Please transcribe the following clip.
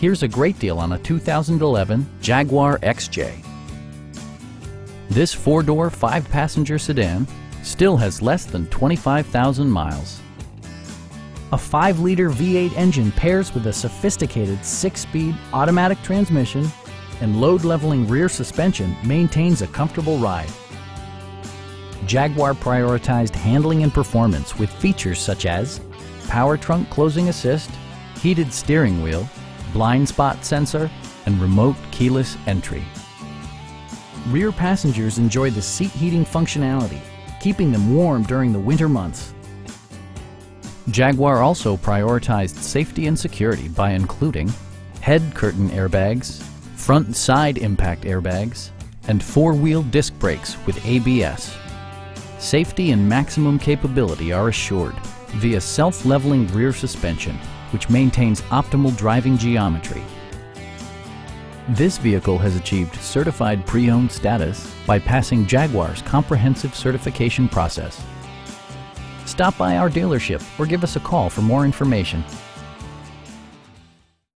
Here's a great deal on a 2011 Jaguar XJ. This four-door, five-passenger sedan still has less than 25,000 miles. A 5-liter V8 engine pairs with a sophisticated 6-speed automatic transmission, and load-leveling rear suspension maintains a comfortable ride. Jaguar prioritized handling and performance with features such as power trunk closing assist, heated steering wheel, blind spot sensor, and remote keyless entry. Rear passengers enjoy the seat heating functionality, keeping them warm during the winter months. Jaguar also prioritized safety and security by including head curtain airbags, front and side impact airbags, and four-wheel disc brakes with ABS. Safety and maximum capability are assured via self-leveling rear suspension, which maintains optimal driving geometry. This vehicle has achieved certified pre-owned status by passing Jaguar's comprehensive certification process. Stop by our dealership or give us a call for more information.